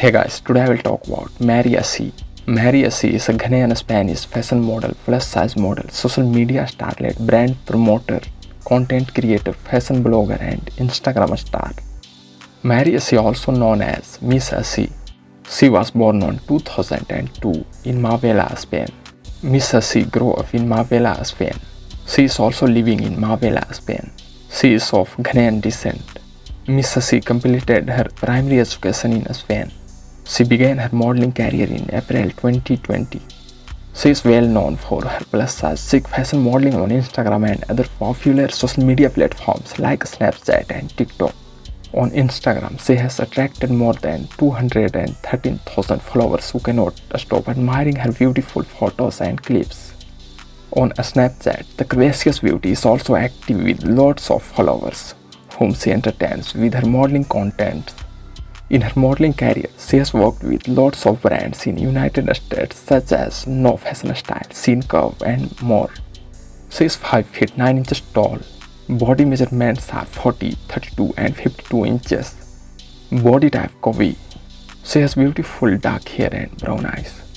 Hey guys, today I will talk about Marie Assi. Marie Assi is a Ghanaian-Spanish fashion model, plus-size model, social media starlet, brand promoter, content creator, fashion blogger and Instagram star. Marie Assi, also known as Miss Assi. She was born on 2002 in Marbella, Spain. Miss Assi grew up in Marbella, Spain. She is also living in Marbella, Spain. She is of Ghanaian descent. Miss Assi completed her primary education in Spain. She began her modeling career in April 2020. She is well known for her plus-size chic fashion modeling on Instagram and other popular social media platforms like Snapchat and TikTok. On Instagram, she has attracted more than 213,000 followers who cannot stop admiring her beautiful photos and clips. On Snapchat, the gracious beauty is also active with lots of followers, whom she entertains with her modeling content. In her modeling career, she has worked with lots of brands in United States such as No Fashion Style, Scene Curve and more. She is 5 feet 9 inches tall. Body measurements are 40, 32 and 52 inches. Body type curvy. She has beautiful dark hair and brown eyes.